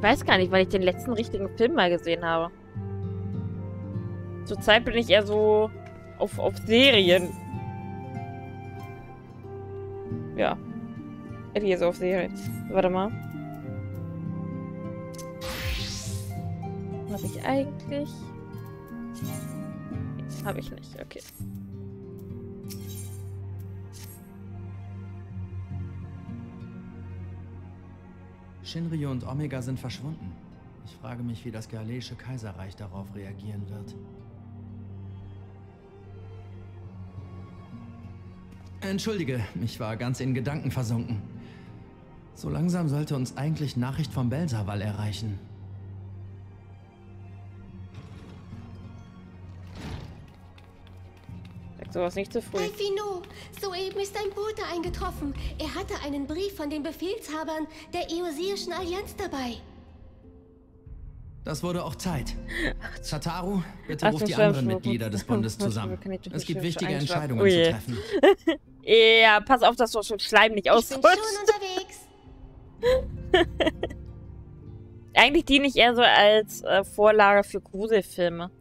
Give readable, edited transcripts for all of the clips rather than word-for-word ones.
Ich weiß gar nicht, weil ich den letzten richtigen Film mal gesehen habe. Zurzeit bin ich eher so auf Serien. Ja. Eher so auf Serien. Warte mal. Was habe ich eigentlich? Habe ich nicht, okay. Shinryu und Omega sind verschwunden. Ich frage mich, wie das Garleische Kaiserreich darauf reagieren wird. Entschuldige, ich war ganz in Gedanken versunken. So langsam sollte uns eigentlich Nachricht vom Belsarwall erreichen. Sowas nicht zu früh. Alfino, soeben ist ein Bote eingetroffen. Er hatte einen Brief von den Befehlshabern der Eorzeischen Allianz dabei. Das wurde auch Zeit. Chataru, bitte ruf die anderen Mitglieder des Bundes zusammen. Es gibt wichtige Entscheidungen zu treffen. Ja, pass auf, dass du schon Schleim nicht ausrutscht. Ich bin schon unterwegs. Eigentlich diene ich eher so als Vorlage für Gruselfilme.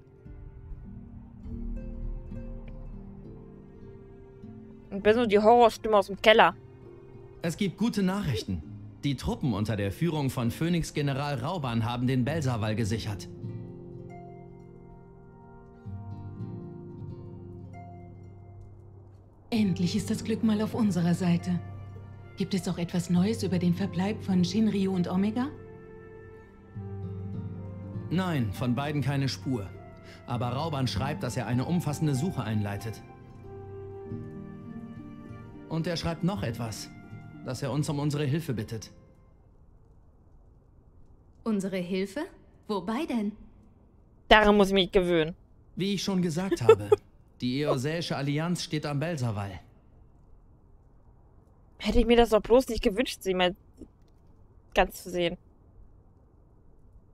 Und bin so die Horrorstimme aus dem Keller. Es gibt gute Nachrichten. Die Truppen unter der Führung von Phönix-General Raubahn haben den Belsarwall gesichert. Endlich ist das Glück mal auf unserer Seite. Gibt es auch etwas Neues über den Verbleib von Shinryu und Omega? Nein, von beiden keine Spur. Aber Raubahn schreibt, dass er eine umfassende Suche einleitet. Und er schreibt noch etwas, dass er uns um unsere Hilfe bittet. Unsere Hilfe? Wobei denn? Daran muss ich mich gewöhnen. Wie ich schon gesagt habe, die Eorzeische Allianz steht am Belsarwall. Hätte ich mir das doch bloß nicht gewünscht, sie mal ganz zu sehen.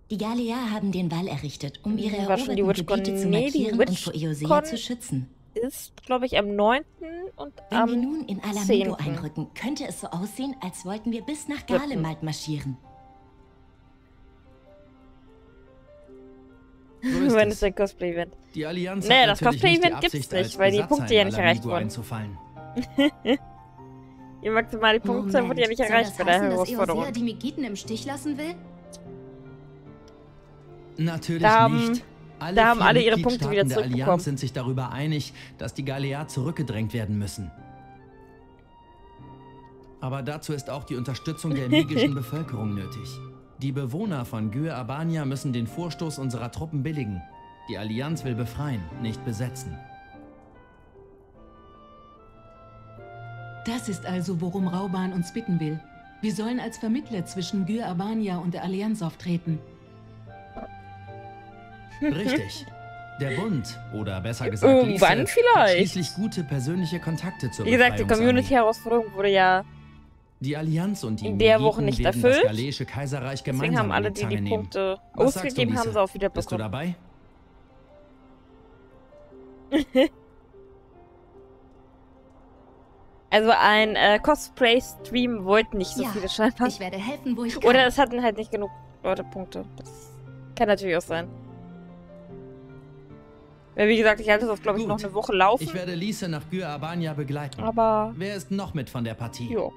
Die Galea haben den Wall errichtet, um ihre eroberten Gebiete zu markieren und vor Eorzea zu schützen. Ist, glaube ich, am 9. und am 10. Wenn wir nun in Ala Mhigo einrücken, könnte es so aussehen, als wollten wir bis nach Garlemald marschieren. Wenn es ein Cosplay-Event. Die Allianz hat das Cosplay-Event gibt es nicht, weil die Punkte ja nicht erreicht wurden. Die maximale Punktzahl wurde ja nicht erreicht bei der Herausforderung. Dass Eorzea die Megiten im Stich lassen will? Natürlich nicht. Da haben alle ihre Punkte wieder zurückbekommen. Die Allianz sind sich darüber einig, dass die Galea zurückgedrängt werden müssen. Aber dazu ist auch die Unterstützung der migischen Bevölkerung nötig. Die Bewohner von Gyr Abania müssen den Vorstoß unserer Truppen billigen. Die Allianz will befreien, nicht besetzen. Das ist also, worum Raubahn uns bitten will. Wir sollen als Vermittler zwischen Gyr Abania und der Allianz auftreten. Richtig. Der Bund, oder besser gesagt, irgendwann vielleicht. Schließlich gute persönliche Kontakte zur Befreiungsanliegen. Wie gesagt, die Community-Herausforderung wurde ja die Allianz und die in der Woche nicht erfüllt. Deswegen haben alle, die die Punkte ausgegeben haben, sie auch wieder bekommen. Bist du dabei? Also ein Cosplay-Stream wollten nicht so viele scheinbar. Ich werde helfen, wo ich kann. Oder es hatten halt nicht genug Leute Punkte. Das kann natürlich auch sein. Wie gesagt, ich halte das, glaube ich, noch eine Woche laufen. Ich werde Lise nach Gyr Abania begleiten. Aber wer ist noch mit von der Partie? Jo.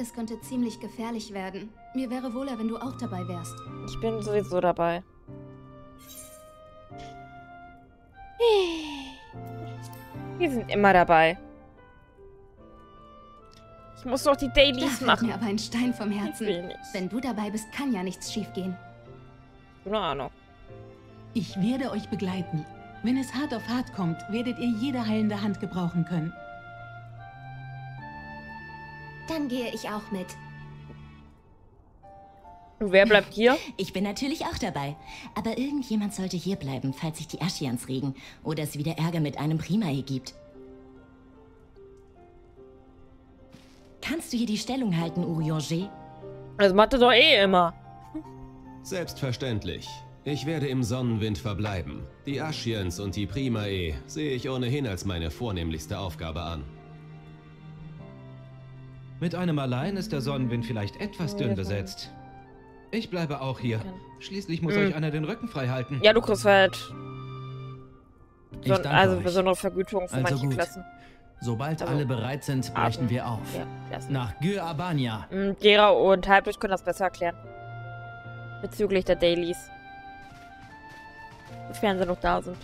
Es könnte ziemlich gefährlich werden. Mir wäre wohler, wenn du auch dabei wärst. Ich bin sowieso dabei. Wir sind immer dabei. Ich muss noch die Dailies machen. Mir aber ein Stein vom Herzen. Wenn du dabei bist, kann ja nichts schiefgehen. Keine Ahnung. Ich werde euch begleiten. Wenn es hart auf hart kommt, werdet ihr jede heilende Hand gebrauchen können. Dann gehe ich auch mit. Und wer bleibt hier? Ich bin natürlich auch dabei. Aber irgendjemand sollte hier bleiben, falls sich die Ascians regen oder es wieder Ärger mit einem Primae gibt. Kannst du hier die Stellung halten, Urianger? Das macht er doch immer. Selbstverständlich. Ich werde im Sonnenwind verbleiben. Die Ascians und die Primae sehe ich ohnehin als meine vornehmlichste Aufgabe an. Mit einem allein ist der Sonnenwind vielleicht etwas dünn besetzt. Ich bleibe auch hier. Schließlich muss euch einer den Rücken frei halten. Ja, Lukas halt. Also besondere Vergütung für manche Klassen. Sobald alle bereit sind, brechen wir auf. Ja, nach Gyr Abania. Gera und Halbdurch können das besser erklären. Bezüglich der Dailies. Sofern sie noch da sind.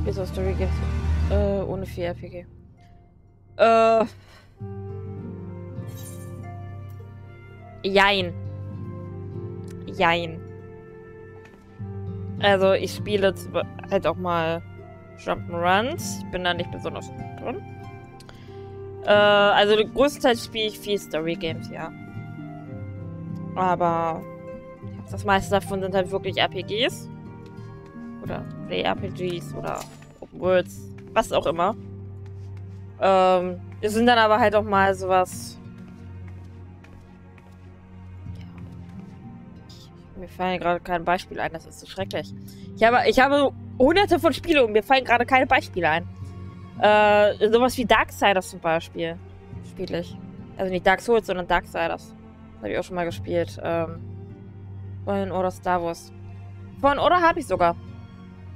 Spielst du Story Games? Ohne 4 RPG. Jein. Also ich spiele jetzt halt auch mal Jump'n'Runs. Ich bin da nicht besonders gut drin. Also größtenteils spiele ich viel Story Games, ja. Aber das meiste davon sind halt wirklich RPGs. Oder Play-RPGs oder Open Worlds. Was auch immer. Es sind dann aber halt auch mal sowas. Mir fallen gerade keine Beispiele ein, das ist so schrecklich. Ich habe hunderte von Spielen und mir fallen gerade keine Beispiele ein. Sowas wie Darksiders zum Beispiel spiele ich. Also nicht Dark Souls, sondern Darksiders. Das habe ich auch schon mal gespielt. Von oder Star Wars. Von oder habe ich sogar.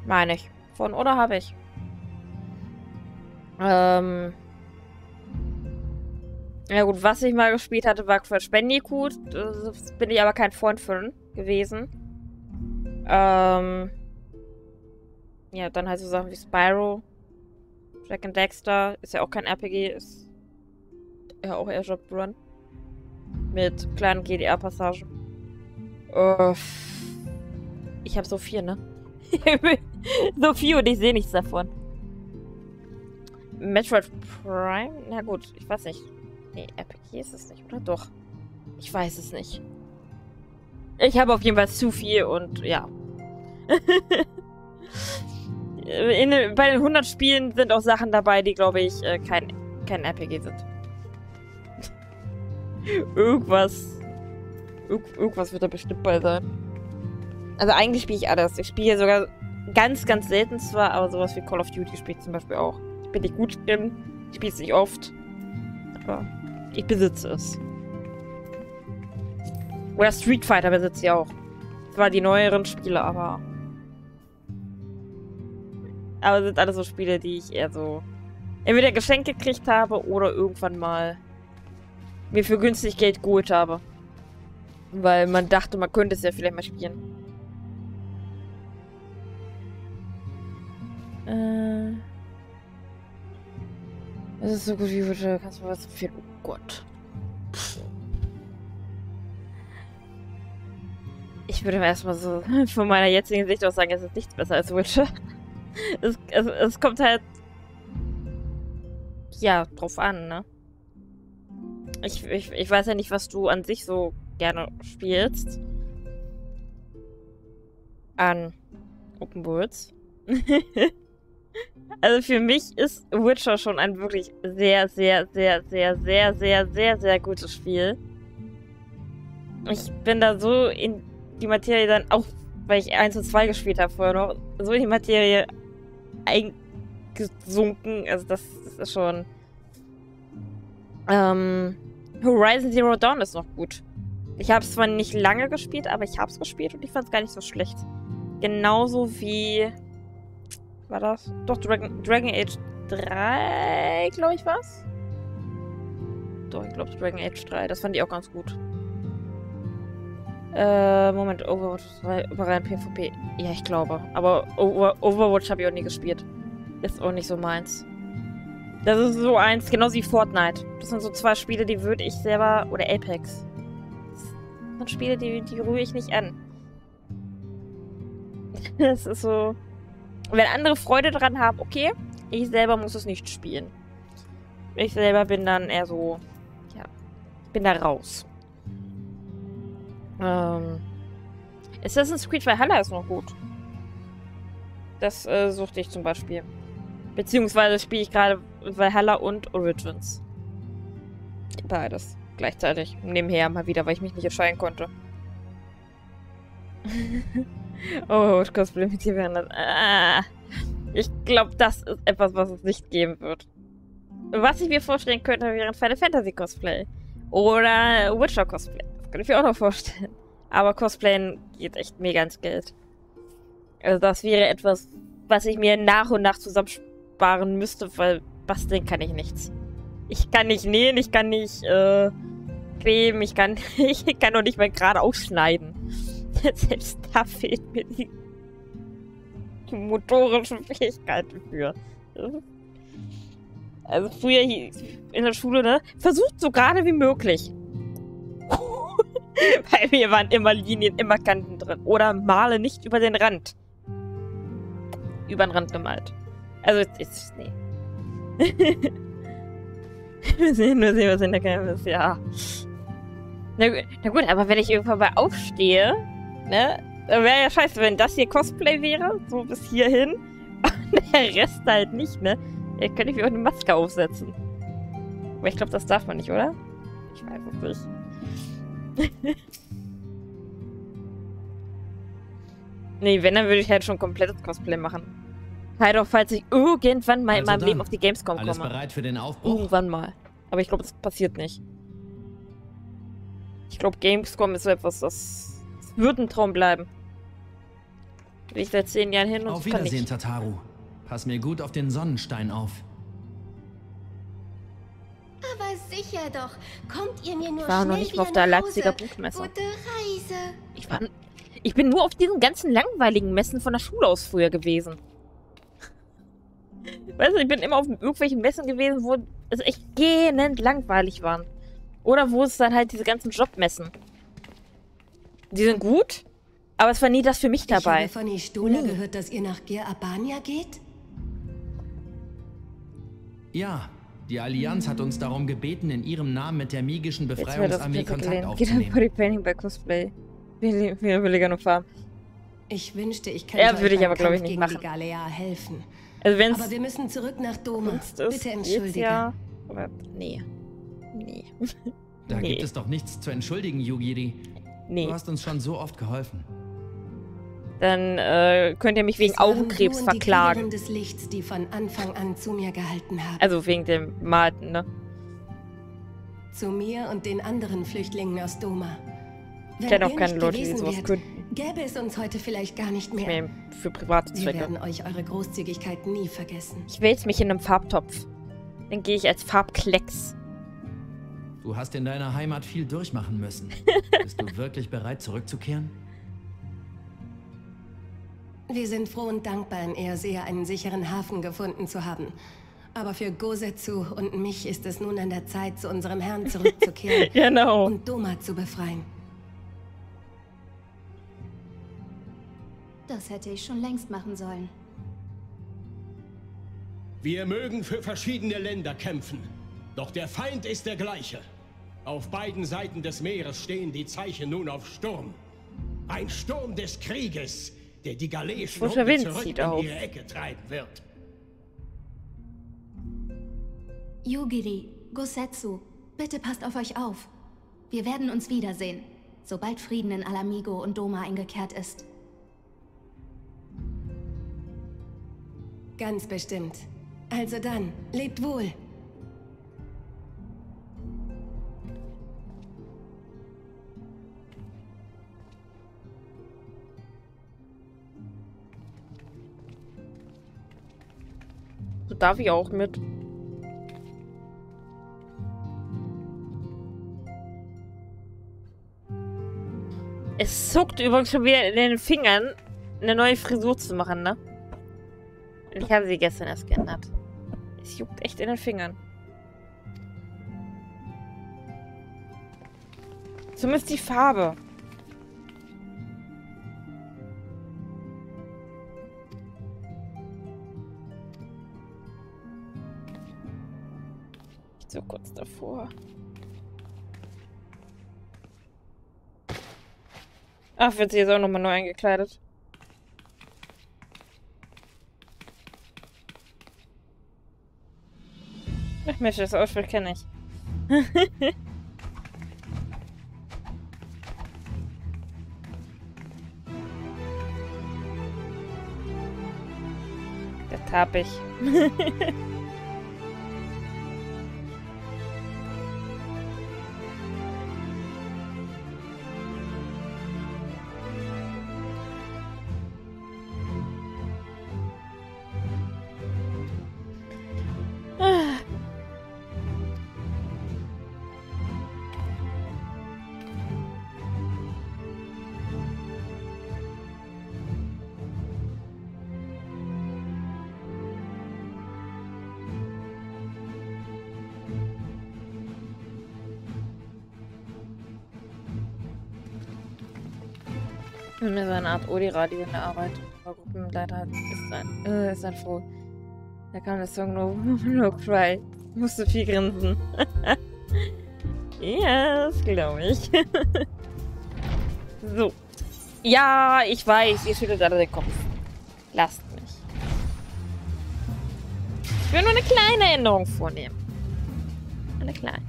Meine ich. Von oder habe ich. Ja gut, was ich mal gespielt hatte, war Crash Bandicoot. Das bin ich aber kein Freund von gewesen. Ja, dann halt so Sachen wie Spyro. Jack and Dexter. Ist ja auch kein RPG. Ist ja auch eher Jump'n'Run. Mit kleinen GDR-Passagen. Ich habe so viel, ne? So viel und ich sehe nichts davon. Metroid Prime? Na gut, ich weiß nicht. Nee, RPG ist es nicht, oder? Doch. Ich weiß es nicht. Ich habe auf jeden Fall zu viel und ja. Bei den 100 Spielen sind auch Sachen dabei, die, glaube ich, kein RPG sind. Irgendwas wird da bestimmt bei sein. Also eigentlich spiele ich alles. Ich spiele sogar ganz, ganz selten zwar, aber sowas wie Call of Duty spiele ich zum Beispiel auch. Ich bin nicht gut drin, ich spiele es nicht oft, aber ich besitze es. Oder Street Fighter besitze ich auch. Zwar die neueren Spiele, aber... Aber sind alles so Spiele, die ich eher so... entweder geschenkt gekriegt habe oder irgendwann mal... mir für günstig Geld geholt habe. Weil man dachte, man könnte es ja vielleicht mal spielen. Das ist so gut wie heute. Kannst du was empfehlen? Oh Gott. Ich würde mir erstmal so von meiner jetzigen Sicht aus sagen, es ist nichts besser als Witcher. Es kommt halt... ja, drauf an, ne? Ich weiß ja nicht, was du an sich so gerne spielst. An Open Worlds. Also für mich ist Witcher schon ein wirklich sehr, sehr, sehr, sehr, sehr, sehr, sehr, sehr gutes Spiel. Ich bin da so in die Materie dann, auch weil ich 1 und 2 gespielt habe vorher noch, so in die Materie eingesunken. Also das ist schon... Horizon Zero Dawn ist noch gut. Ich habe es zwar nicht lange gespielt, aber ich habe es gespielt und ich fand es gar nicht so schlecht. Genauso wie... war das? Doch, Dragon Age 3, glaube ich, war's? Doch, ich glaube Dragon Age 3. Das fand ich auch ganz gut. Moment, Overwatch 2 war rein PvP. Ja, ich glaube. Aber Overwatch habe ich auch nie gespielt. Ist auch nicht so meins. Das ist so eins, genauso wie Fortnite. Das sind so 2 Spiele, die würde ich selber... oder Apex. Das sind Spiele, die rühre ich nicht an. Das ist so... wenn andere Freude dran haben, okay, ich selber muss es nicht spielen. Ich selber bin dann eher so, ja, bin da raus. Assassin's Creed Valhalla ist noch gut. Das suchte ich zum Beispiel. Beziehungsweise spiele ich gerade Valhalla und Origins. Beides gleichzeitig. Nebenher mal wieder, weil ich mich nicht entscheiden konnte. Oh, Cosplay mit dir werden das. Ich glaube, das ist etwas, was es nicht geben wird. Was ich mir vorstellen könnte, wäre ein Final Fantasy Cosplay. Oder Witcher Cosplay. Das könnte ich mir auch noch vorstellen. Aber Cosplayen geht echt mega ins Geld. Also das wäre etwas, was ich mir nach und nach zusammensparen müsste, weil basteln kann ich nichts. Ich kann nicht nähen, ich kann nicht kleben, ich kann noch nicht mal gerade ausschneiden. Selbst da fehlt mir die motorischen Fähigkeiten für. Also früher hier in der Schule, ne? Versucht so gerade wie möglich. Bei mir waren immer Linien, immer Kanten drin. Oder male nicht über den Rand. Über den Rand gemalt. Also ist nee. Wir sehen, was in der Kamera ist, ja. Na gut, aber wenn ich irgendwann mal aufstehe, ne? Dann wäre ja scheiße, wenn das hier Cosplay wäre, so bis hierhin. Und der Rest halt nicht, ne? Dann könnte ich mir auch eine Maske aufsetzen. Aber ich glaube, das darf man nicht, oder? Ich weiß es nicht. Nee, wenn, dann würde ich halt schon komplettes Cosplay machen. Halt auch, falls ich irgendwann mal also in meinem Leben auf die Gamescom komme. Alles bereit für den Aufbruch? Irgendwann mal. Aber ich glaube, das passiert nicht. Ich glaube, Gamescom ist so etwas, das wird ein Traum bleiben. Bin ich seit 10 Jahren hin und auf Wiedersehen, Tataru. Pass mir gut auf den Sonnenstein auf. Aber sicher doch. Kommt ihr mir nur ich war noch nicht mal auf der Leipziger Buchmesse. Gute Reise. Ich bin nur auf diesen ganzen langweiligen Messen von der Schule aus früher gewesen. Weißt du, ich bin immer auf irgendwelchen Messen gewesen, wo es echt gähnend langweilig waren. Oder wo es dann halt diese ganzen Jobmessen. Die sind gut, aber es war nie das für mich dabei. Ich habe von Y'shtola gehört, dass ihr nach Gyr Abania geht? Ja. Die Allianz hat uns darum gebeten, in ihrem Namen mit der migischen Befreiungsarmee Kontakt aufzunehmen. Bodypainting bei Cosplay. Viel billiger nur Farben. Ich wünschte, ich könnte euch beim Kampf gegen die Galea helfen. Also wenn's aber wir müssen zurück nach Doma. Bitte entschuldige. Ja. Nee. Da gibt es doch nichts zu entschuldigen, Yugiri. Nee. Du hast uns schon so oft geholfen. Dann könnt ihr mich wegen Augenkrebs verklagen. Des Lichts, die von Anfang an zu mir gehalten haben. Also wegen dem Martin, ne? Zu mir und den anderen Flüchtlingen aus Doma. Ich kenne auch keine Leute, die sowas könnten. Gäbe es uns heute vielleicht gar nicht mehr. Für private Zwecke. Wir werden euch eure Großzügigkeit nie vergessen. Ich wälze mich in einem Farbtopf. Dann gehe ich als Farbklecks. Du hast in deiner Heimat viel durchmachen müssen. Bist du wirklich bereit, zurückzukehren? Wir sind froh und dankbar, in Eorzea einen sicheren Hafen gefunden zu haben. Aber für Gosetsu und mich ist es nun an der Zeit, zu unserem Herrn zurückzukehren genau. Und Doma zu befreien. Das hätte ich schon längst machen sollen. Wir mögen für verschiedene Länder kämpfen, doch der Feind ist der gleiche. Auf beiden Seiten des Meeres stehen die Zeichen nun auf Sturm. Ein Sturm des Krieges, der die galeischen Hunde zurück in ihre Ecke treiben wird. Yugiri, Gosetsu, bitte passt auf euch auf. Wir werden uns wiedersehen, sobald Frieden in Ala Mhigo und Doma eingekehrt ist. Ganz bestimmt. Also dann, lebt wohl. Darf ich auch mit? Es zuckt übrigens schon wieder in den Fingern, eine neue Frisur zu machen, ne? Und ich habe sie gestern erst geändert. Es juckt echt in den Fingern. Zumindest die Farbe. So kurz davor. Ach, wird sie jetzt auch nochmal neu eingekleidet. Ach Mensch, das Outfit kenne ich. Das hab ich. Ich bin so eine Art Odi-Radio in der Arbeit. Aber Gruppenleiter ist dann froh. Da kam der Song No Cry. Musste viel grinsen. Ja, das glaube ich. So. Ja, ich weiß, ihr schüttelt alle den Kopf. Lasst mich. Ich will nur eine kleine Änderung vornehmen. Eine kleine.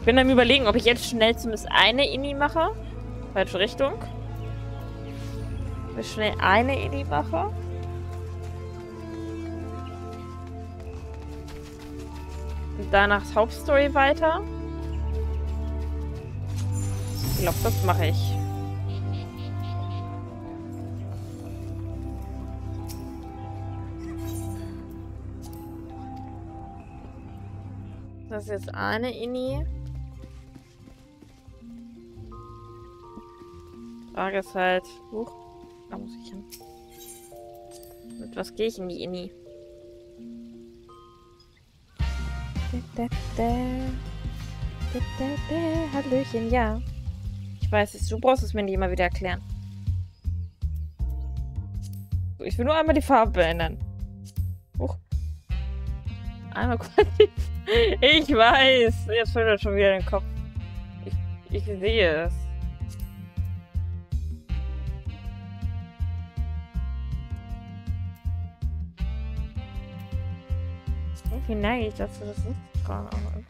Ich bin am Überlegen, ob ich jetzt schnell zumindest eine Ini mache. Falsche Richtung. Ob ich schnell eine Ini mache. Und danach Hauptstory weiter. Ich glaube, das mache ich. Das ist jetzt eine Ini. Frage ist halt, huch, da muss ich hin. Mit was gehe ich in die Inni? Hallöchen, ja. Ich weiß, du brauchst es mir nicht immer wieder erklären. So, ich will nur einmal die Farbe ändern. Huch. Einmal kurz. Ich weiß, jetzt fällt mir schon wieder den Kopf. Ich sehe es. Wie neige ich dazu, das ist gerade auch irgendwie.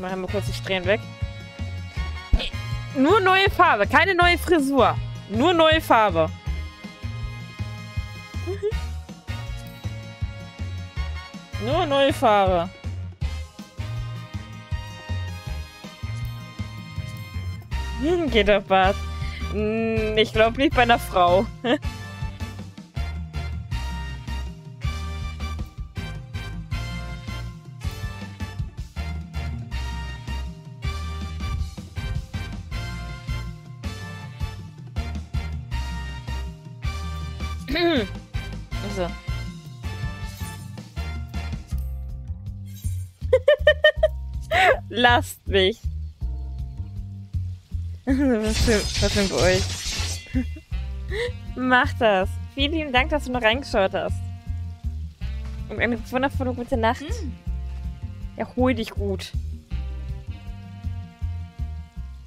Machen wir kurz die Strähnen weg. Nur neue Farbe, keine neue Frisur. Nur neue Farbe. Nur neue Farbe. Geht doch was. Ich glaube nicht bei einer Frau. Lasst mich. Was für euch. Macht das. Vielen lieben Dank, dass du noch reingeschaut hast. Und eine wundervolle gute Nacht. Erhol dich gut.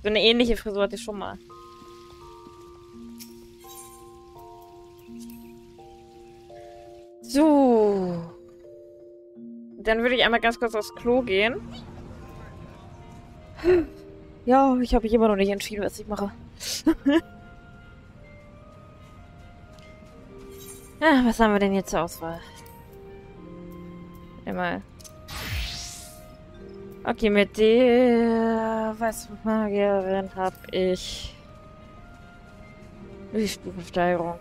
So eine ähnliche Frisur hatte ich schon mal. So. Dann würde ich einmal ganz kurz aufs Klo gehen. Ja, ich habe mich immer noch nicht entschieden, was ich mache. Ja, was haben wir denn jetzt zur Auswahl? Einmal. Okay, mit der Weißmagierin habe ich die Stufensteigerung.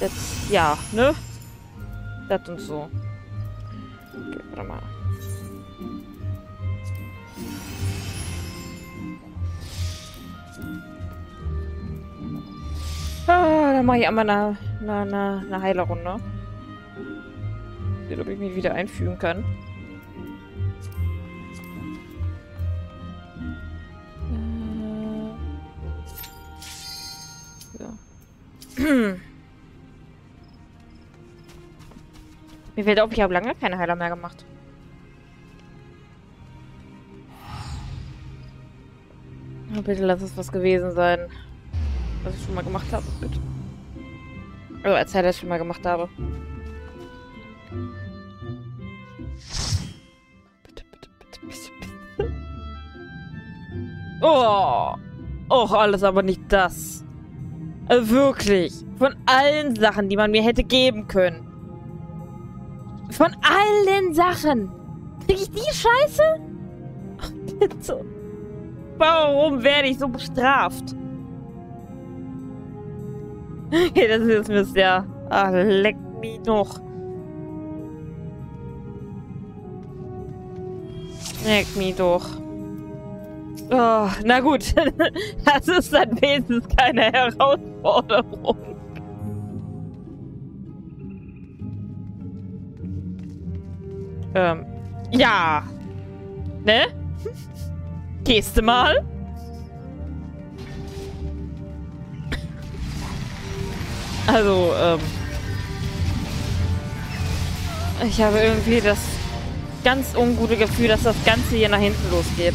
Das ja, ne? Das und so. Okay, warte mal. Ah, dann mache ich einmal eine Heilerrunde. sehen, ob ich mich wieder einfügen kann. Ja. Mir fällt auf, ich habe lange keine Heiler mehr gemacht. Bitte lass es was gewesen sein, was ich schon mal gemacht habe. Bitte. Also als ich das schon mal gemacht habe. Bitte, bitte, bitte, bitte, bitte. Oh! Och, alles aber nicht das. Also wirklich. Von allen Sachen, die man mir hätte geben können. Von allen Sachen. Kriege ich die Scheiße? Ach, bitte. Warum werde ich so bestraft? Okay, das ist jetzt ja. Ach, leck mich noch. Leck mich doch. Oh, na gut. Das ist dann wenigstens keine Herausforderung. Ja. Ne? Gehst du mal? Also, ich habe irgendwie das ganz ungute Gefühl, dass das Ganze hier nach hinten losgeht.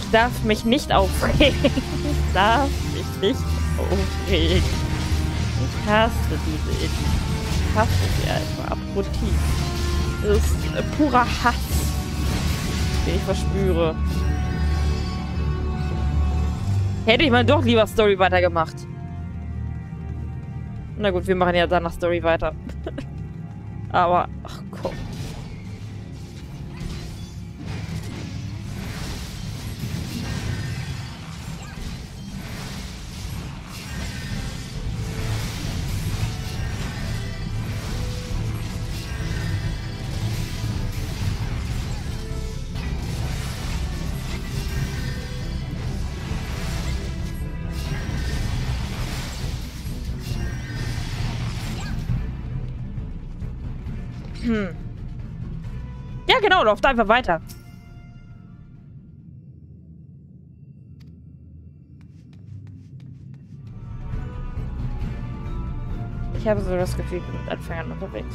Ich darf mich nicht aufregen. Ich darf mich nicht aufregen. Ich hasse diese Idee. Ich hasse sie einfach abgrundtief. Das ist purer Hass, den ich verspüre. Hätte ich mal doch lieber Story weitergemacht. Na gut, wir machen ja danach Story weiter. Aber, ach komm. Ja, genau, läuft einfach weiter. Ich habe so das Gefühl, ich bin mit Anfängern unterwegs.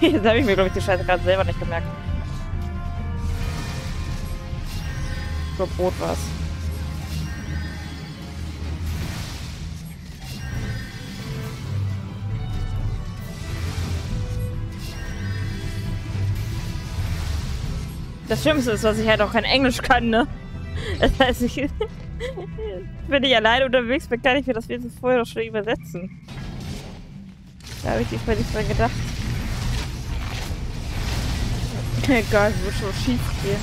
Jetzt habe ich mir, glaube ich, die Scheiße gerade selber nicht gemerkt. Ich glaube, rot war es. Das Schlimmste ist, dass ich halt auch kein Englisch kann, ne? Das heißt, wenn ich alleine unterwegs bin, kann ich mir das wenigstens vorher doch schon übersetzen. Da habe ich nicht mal dran gedacht. Egal, ich würde schon schief gehen.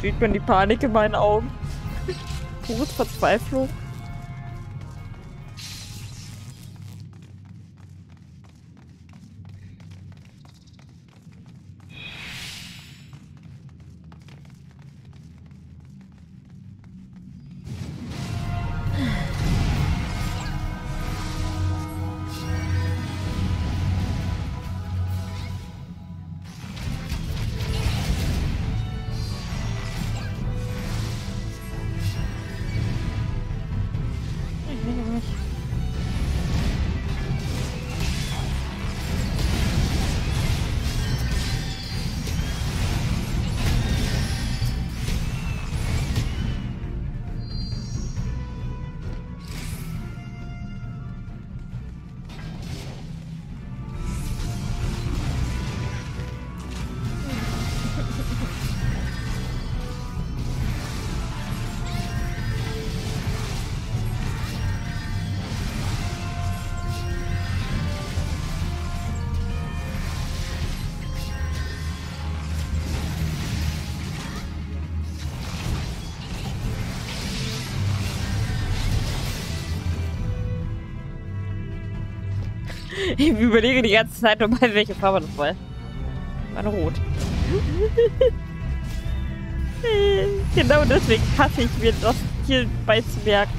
Sieht man die Panik in meinen Augen. Pure Verzweiflung. Ich überlege die ganze Zeit nochmal, um welche Farbe das war. Meine Rot. Genau deswegen hasse ich mir das hier beizumerken.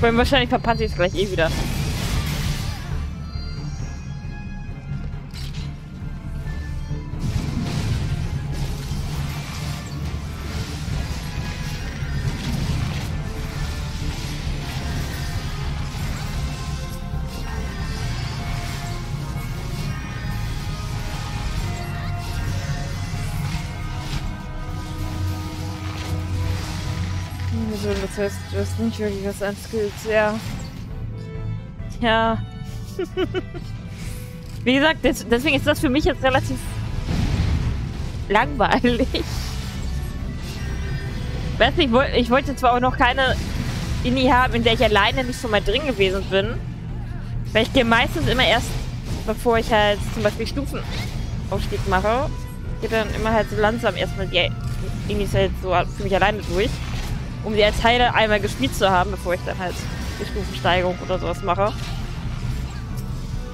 Weil wahrscheinlich verpasse ich es gleich eh wieder. Das heißt, du hast nicht wirklich was an Skills, ja. Ja. Wie gesagt, deswegen ist das für mich jetzt relativ langweilig. Weißt du, ich wollte zwar auch noch keine Indie haben, in der ich alleine nicht so mal drin gewesen bin. Weil ich gehe meistens immer erst, bevor ich halt zum Beispiel Stufenaufstieg mache, geht dann immer halt so langsam erstmal die Indies halt so für mich alleine durch. Um die als Teile einmal gespielt zu haben, bevor ich dann halt die Stufensteigerung oder sowas mache.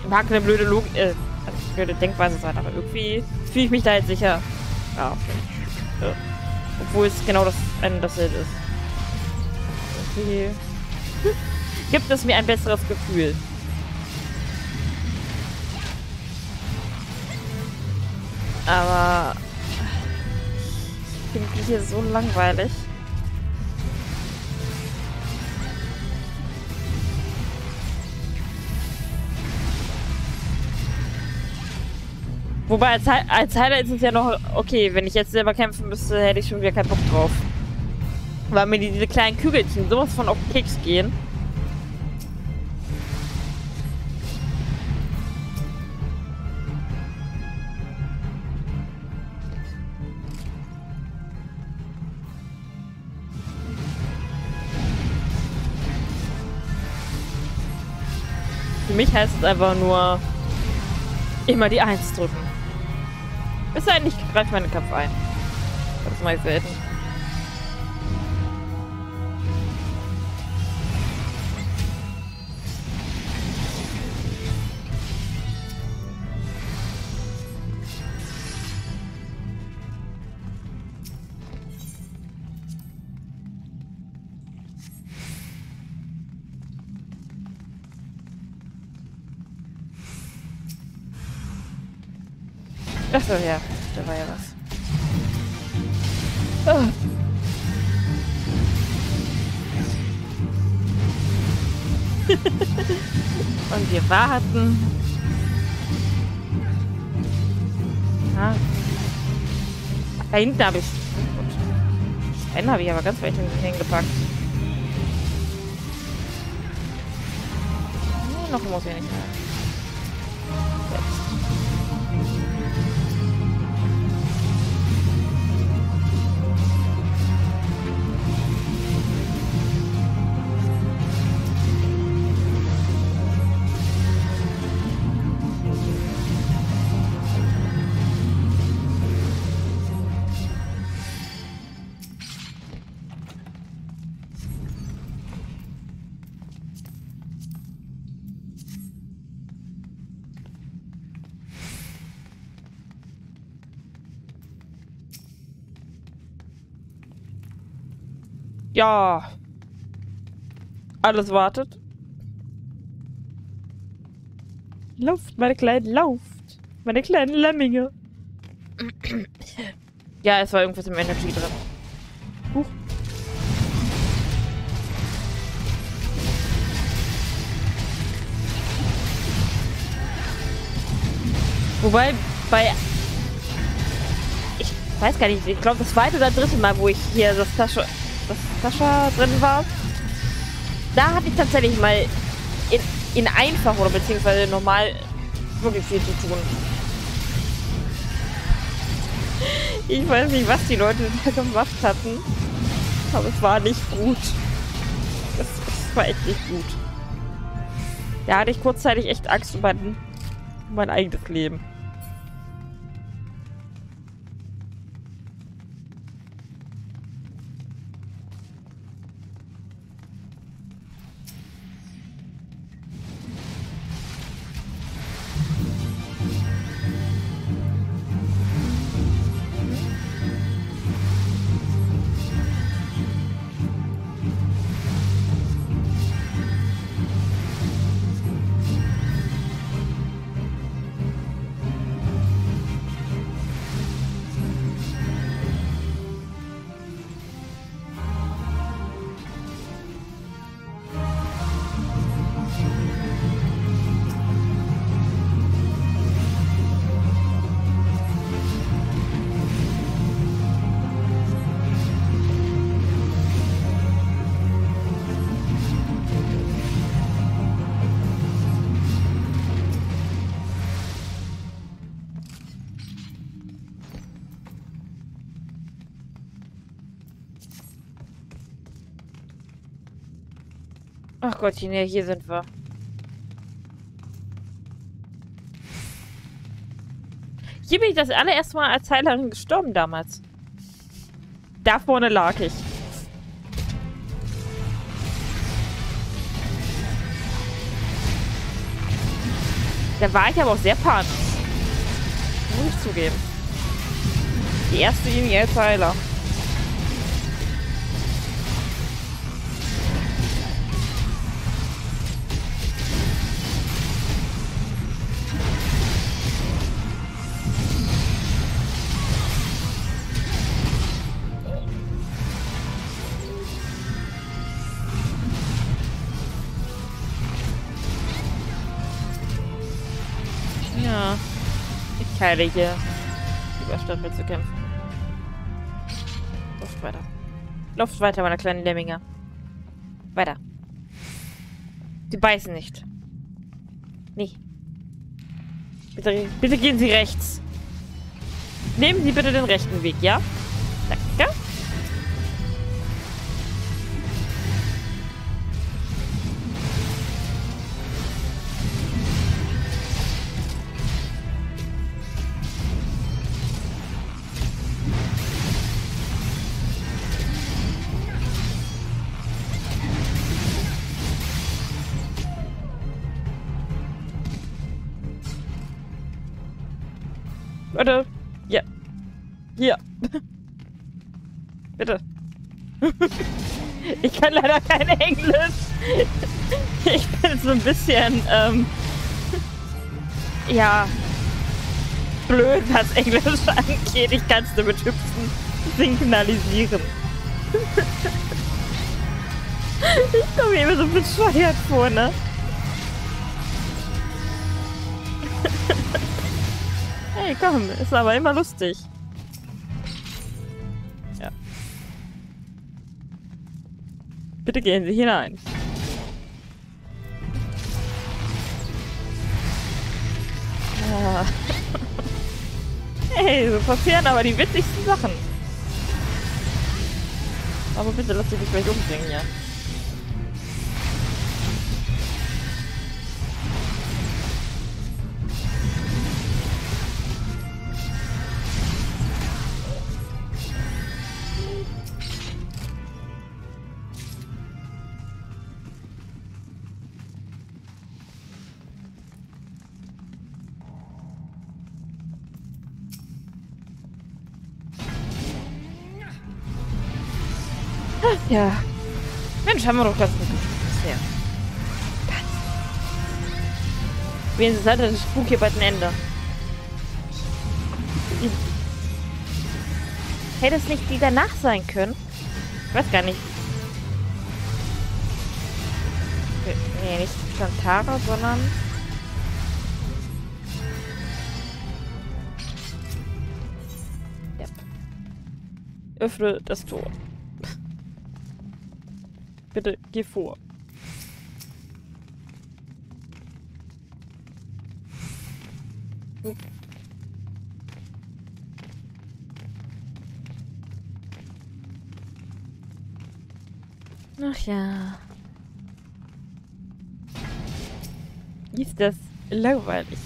Mag eine blöde Logik, also blöde Denkweise sein, aber irgendwie fühle ich mich da halt sicher. Ja, okay. Ja. Obwohl es genau das ein dasselbe ist. Okay. Gibt es mir ein besseres Gefühl? Aber ich finde die hier so langweilig. Wobei, als Heiler ist es ja noch okay, wenn ich jetzt selber kämpfen müsste, hätte ich schon wieder keinen Bock drauf. Weil mir diese kleinen Kügelchen sowas von auf den Keks gehen. Für mich heißt es einfach nur immer die 1 drücken. Ist eigentlich, ich greife meinen Kampf ein. Das mache ich selten. Achso, ja. Da war ja was. Oh. Und wir warten. Ah. Da hinten habe ich... Einen habe ich aber ganz weit hingepackt. Nee, noch muss ich nicht mehr. Ja. Alles wartet. Lauft, meine Kleinen, lauft. Meine kleinen Lemminge. Ja, es war irgendwas im Energy drin. Huch. Wobei, bei... Ich weiß gar nicht, ich glaube das zweite oder dritte Mal, wo ich hier das Tasche... dass Sascha drin war. Da hatte ich tatsächlich mal in einfach oder beziehungsweise normal wirklich viel zu tun. Ich weiß nicht, was die Leute da gemacht hatten, aber es war nicht gut. Es war echt nicht gut. Da hatte ich kurzzeitig echt Angst um mein eigenes Leben. Ach Gottchen, ja, hier sind wir. Hier bin ich das allererste Mal als Heilerin gestorben damals. Da vorne lag ich. Da war ich aber auch sehr panisch. Muss ich zugeben. Die erste Linie als Heiler. Ich heile hier über Stadtbild zu kämpfen. Lauft weiter. Lauft weiter, meine kleinen Lemminge. Weiter. Die beißen nicht. Nee. Bitte, bitte gehen Sie rechts. Nehmen Sie bitte den rechten Weg, ja? Danke. Leute, ja. Hier. Bitte. Ich kann leider kein Englisch. Ich bin so ein bisschen, ja, blöd, was Englisch angeht. Ich kann es nur mit Hüpfen signalisieren. Ich komme mir immer so bescheuert vor, ne? Hey, komm, ist aber immer lustig. Ja. Bitte gehen Sie hinein. Ah. Hey, so passieren aber die witzigsten Sachen. Aber bitte lass dich nicht gleich umbringen, ja. Ja. Mensch, haben wir doch ganz gut bisher. Ganz. Wenigstens hat das Spuk hier bald ein Ende. Hätte es nicht die danach sein können? Ich weiß gar nicht. Nee, nicht Chataru, sondern... Ja. Öffne das Tor. Bitte, geh vor. Okay. Ach ja. Ist das langweilig?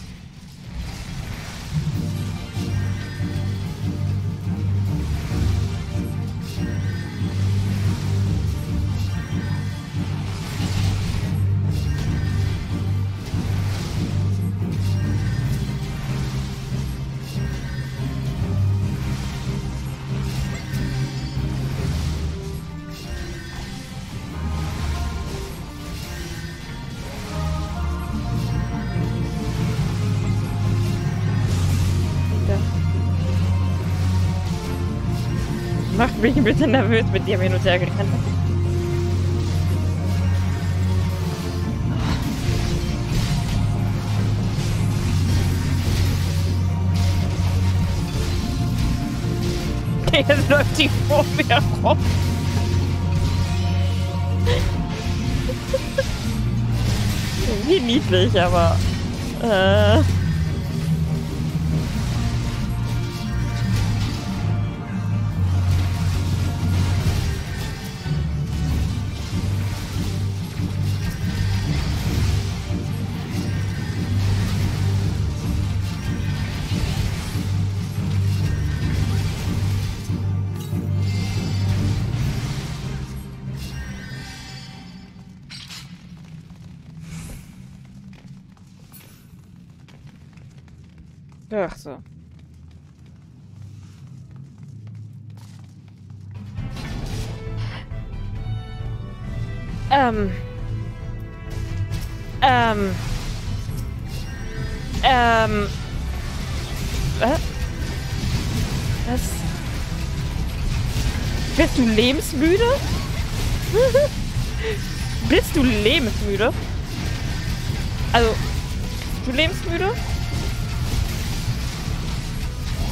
Ich bin ein bisschen nervös mit dir hin und her gerannt. Jetzt läuft die vor mir rum. Wie niedlich, aber... Ach so. Was? Bist du lebensmüde? Bist du lebensmüde? Also, bist du lebensmüde?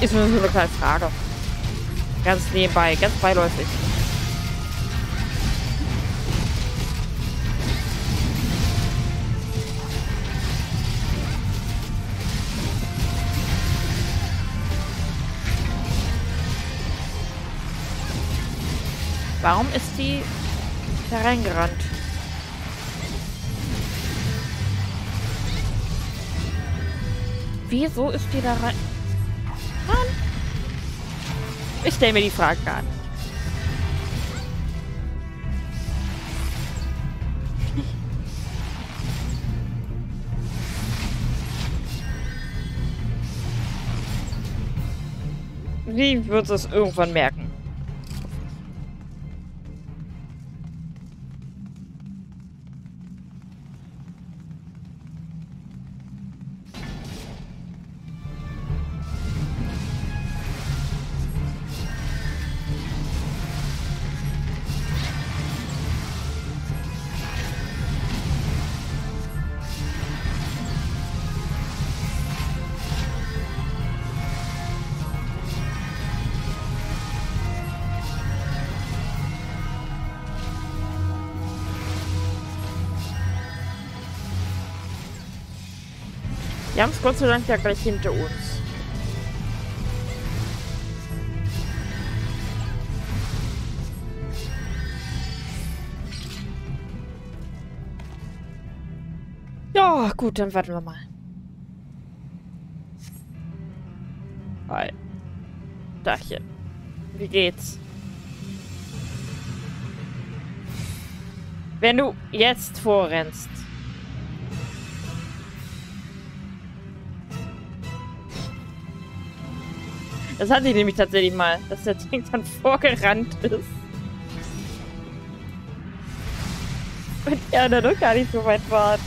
Ist nur so eine kleine Frage. Ganz nebenbei, ganz beiläufig. Warum ist die da reingerannt? Wieso ist die da rein? Ich stelle mir die Frage an. Sie wird es irgendwann merken. Wir haben es Gott sei Dank ja gleich hinter uns. Ja, gut, dann warten wir mal. Hi. Dachchen. Wie geht's? Wenn du jetzt vorrennst. Das hatte ich nämlich tatsächlich mal, dass der Ding dann vorgerannt ist. Und er dann doch gar nicht so weit war.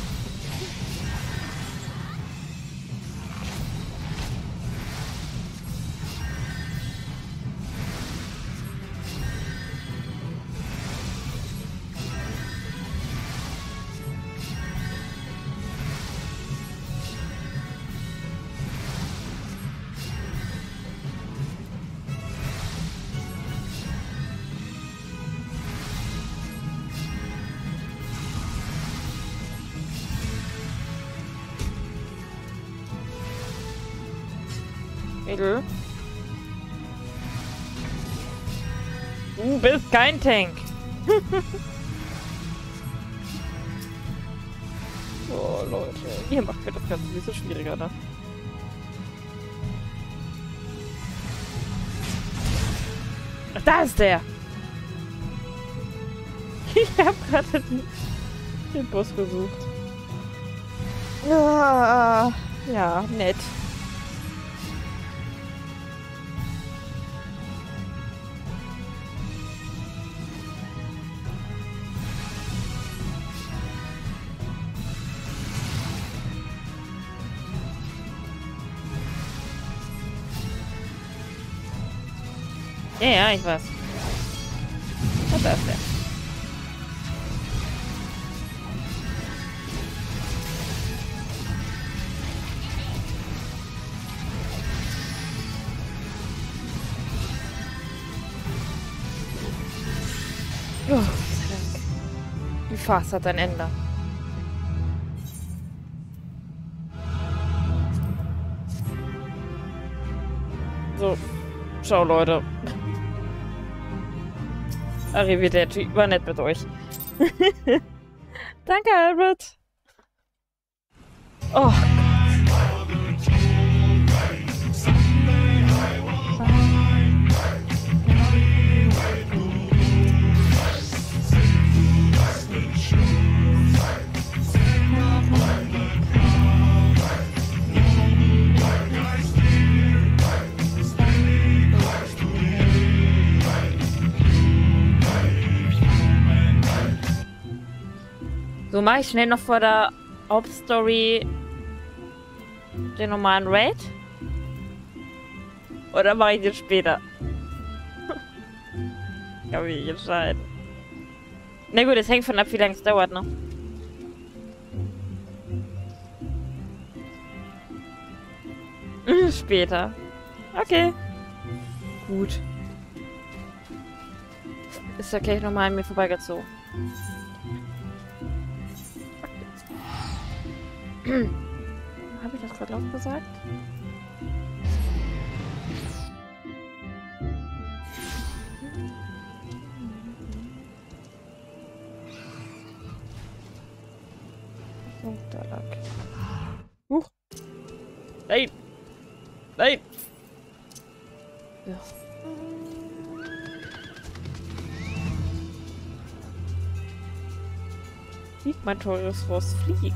Du bist kein Tank. Oh, Leute. Ihr macht mir das Ganze ein bisschen schwieriger, ne? Ach, da ist der! Ich hab gerade den Boss gesucht. Ah, ja, nett. Ja, ich weiß. Das ist der. Oh, die Farce hat ein Ende. So, ciao Leute. Arrivederci, war nett mit euch. Danke, Albert. Oh. So, mache ich schnell noch vor der Hauptstory den normalen Raid. Oder mache ich den später? Ich kann mich nicht entscheiden. Na gut, es hängt von ab, wie lange es dauert noch. Später. Okay. Gut. Ist der Kelch nochmal an mir vorbeigezogen. Habe ich das gerade laut gesagt? Da lag. Huch! Nein! Nein! Ja. Flieg, mein teures Ross, flieg!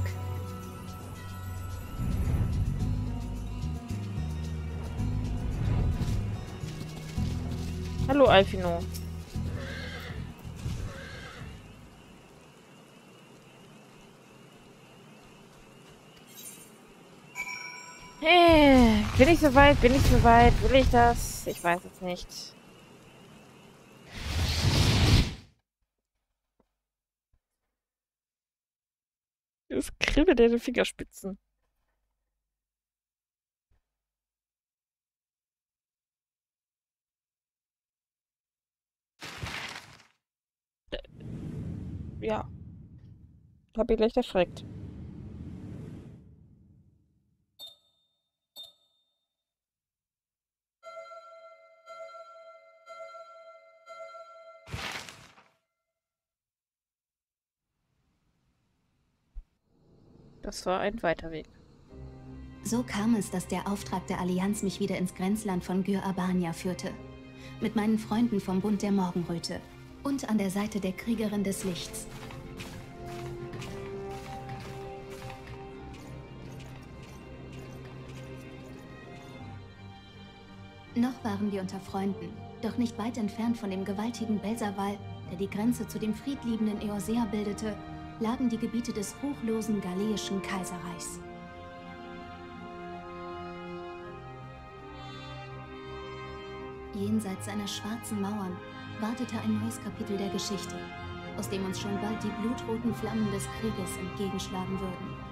Hallo, Alfino. Bin ich soweit? Bin ich soweit? Will ich das? Ich weiß es nicht. Es kribbelt in den Fingerspitzen. Ja. Hab ich leicht erschreckt. Das war ein weiter Weg. So kam es, dass der Auftrag der Allianz mich wieder ins Grenzland von Gyr Abania führte. Mit meinen Freunden vom Bund der Morgenröte und an der Seite der Kriegerin des Lichts. Noch waren wir unter Freunden, doch nicht weit entfernt von dem gewaltigen Belsarwall, der die Grenze zu dem friedliebenden Eorzea bildete, lagen die Gebiete des ruchlosen Garleischen Kaiserreichs. Jenseits seiner schwarzen Mauern wartete ein neues Kapitel der Geschichte, aus dem uns schon bald die blutroten Flammen des Krieges entgegenschlagen würden.